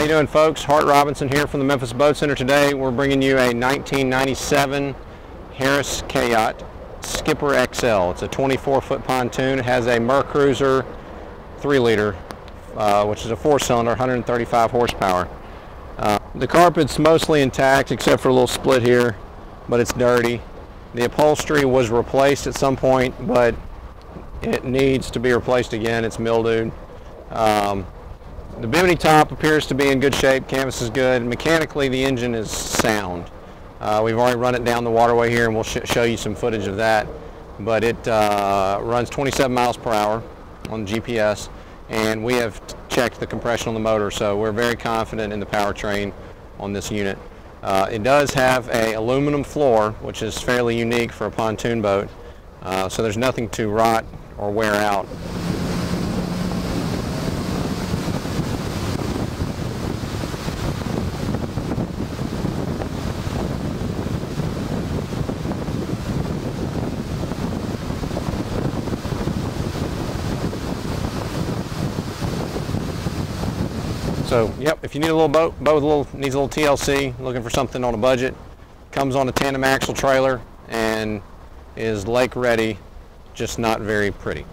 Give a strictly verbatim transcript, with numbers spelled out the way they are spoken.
How you doing, folks? Hart Robinson here from the Memphis Boat Center. Today we're bringing you a nineteen ninety-seven Harris Kayot Skipper X L. It's a twenty-four foot pontoon. It has a Mercruiser three liter, uh, which is a four cylinder, one hundred thirty-five horsepower. Uh, the carpet's mostly intact except for a little split here, but it's dirty. The upholstery was replaced at some point, but it needs to be replaced again. It's mildewed. Um, the bimini top appears to be in good shape. Canvas is good. Mechanically, the engine is sound. Uh, we've already run it down the waterway here, and we'll sh show you some footage of that. But it uh, runs twenty-seven miles per hour on G P S, and we have checked the compression on the motor, so we're very confident in the powertrain on this unit. Uh, it does have a aluminum floor, which is fairly unique for a pontoon boat, uh, so there's nothing to rot or wear out. So, yep, if you need a little boat, boat with a little, needs a little T L C, looking for something on a budget, comes on a tandem axle trailer and is lake ready, just not very pretty.